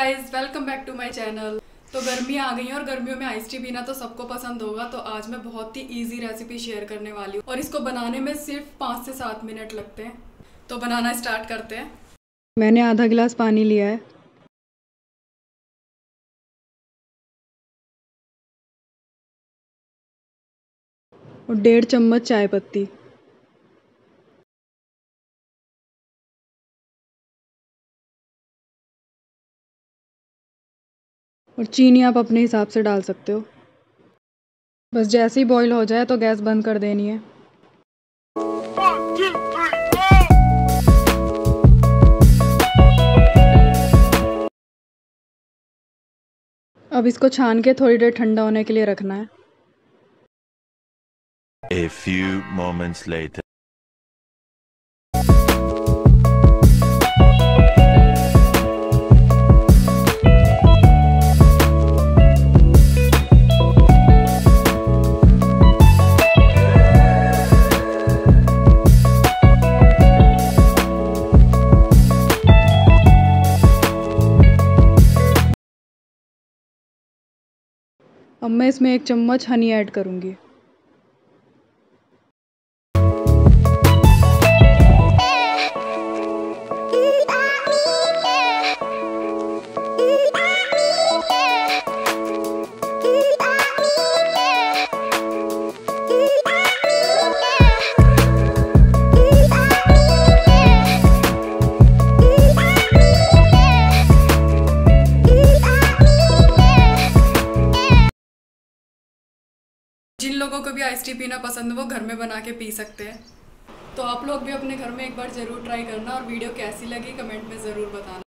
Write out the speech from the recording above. Guys welcome back to my channel. तो गर्मियाँ आ गई हैं और गर्मियों में आइस टी पीना तो सबको पसंद होगा। तो आज मैं बहुत ही इजी रेसिपी शेयर करने वाली हूँ और इसको बनाने में सिर्फ 5 से 7 मिनट लगते हैं। तो बनाना स्टार्ट करते हैं। मैंने आधा गिलास पानी लिया है। और 1.5 चम्मच चाय पत्ती, और चीनी आप अपने हिसाब से डाल सकते हो। बस जैसे ही बॉईल हो जाए तो गैस बंद कर देनी है। अब इसको छान के थोड़ी देर ठंडा होने के लिए रखना है। A few moments later. अब मैं इसमें 1 चम्मच हनी ऐड करूंगी। जिन लोगों को भी आइस टी पीना पसंद है वो घर में बना के पी सकते हैं। तो आप लोग भी अपने घर में एक बार ज़रूर ट्राई करना और वीडियो कैसी लगी कमेंट में ज़रूर बताना।